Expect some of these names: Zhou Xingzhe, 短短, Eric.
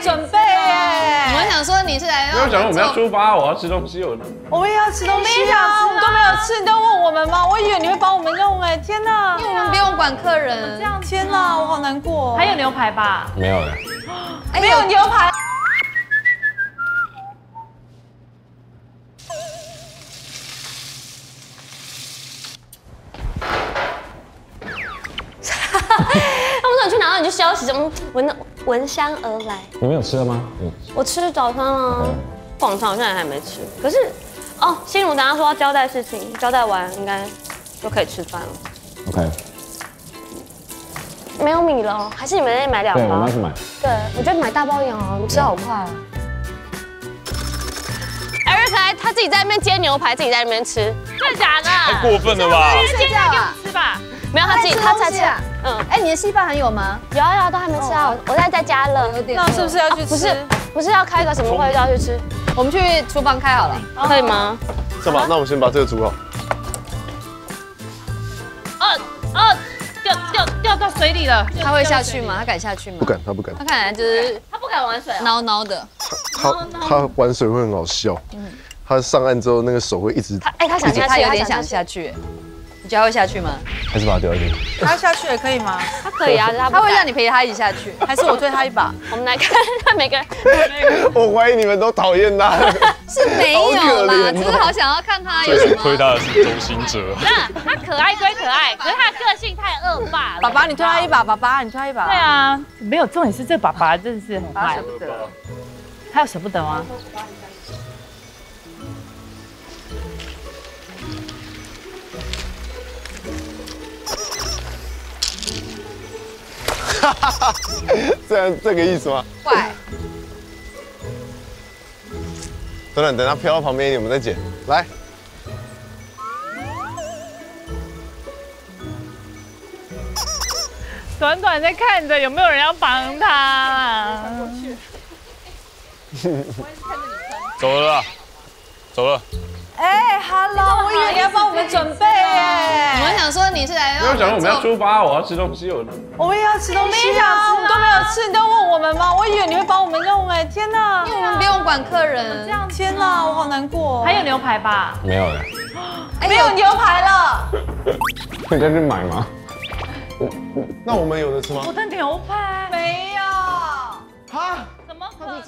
准备耶！我们想说你是来，因为想说我们要出发，我要吃东西，我也要吃东西啊！我们都没有吃，你都问我们吗？我以为你会帮我们用哎，天哪！因为我们不用管客人。天哪，我好难过。还有牛排吧？没有了，没有牛排。 消息怎么闻香而来？你们有吃了吗？嗯，我吃了早餐啊，晚上好像也还没吃。可是，哦，心如等下说要交代事情，交代完应该就可以吃饭了。OK。没有米了，还是你们那里买2包？对，我们要去买。对，我觉得买大包也好，你吃好快啊。Eric， 他自己在那边煎牛排，自己在那边吃，真的假的？太过分了吧！睡觉啊，吃吧。 没有，他自己他才吃。嗯，哎，你的稀饭还有吗？有啊有啊，都还没吃啊，我在加热。那是不是要去吃？不是要开个什么会就要去吃？我们去厨房开好了，可以吗？是吧？那我们先把这个煮好。掉到水里了。他会下去吗？他敢下去吗？不敢，他不敢。他看起来就是他不敢玩水，孬孬的。他玩水会很好笑。嗯。他上岸之后那个手会一直。哎，他想下去，他有点想下去。 你觉得他会下去吗？还是把他丢下去？他下去也可以吗？他可以啊，他会让你陪他一起下去，还是我推他一把？我们来看看每个人。我怀疑你们都讨厌他。是没有啦，只是好想要看他有什么。推他的是周星哲。那他可爱归可爱，可是他的个性太恶霸了。爸爸，你推他一把。爸爸，你推他一把。对啊，没有重点是这爸爸真的是很坏。舍不得。他有舍不得吗？ 哈哈哈，这个意思吗？怪。等它飘到旁边一点，我们再剪。来。短短在看着有没有人要帮他啊。走了，走了。哎 ，Hello， 我以为你要帮我们准备哎。我们想说你是来，因为想说我们要出发，我要吃东西，我也要吃东西啊！我们都没有吃，你都问我们吗？我以为你会帮我们用哎，天哪！因为我们不用管客人。天哪，我好难过。还有牛排吧？没有了，没有牛排了。可以再去买吗？那我们有的吃吗？我的牛排没有。啊？怎么可能？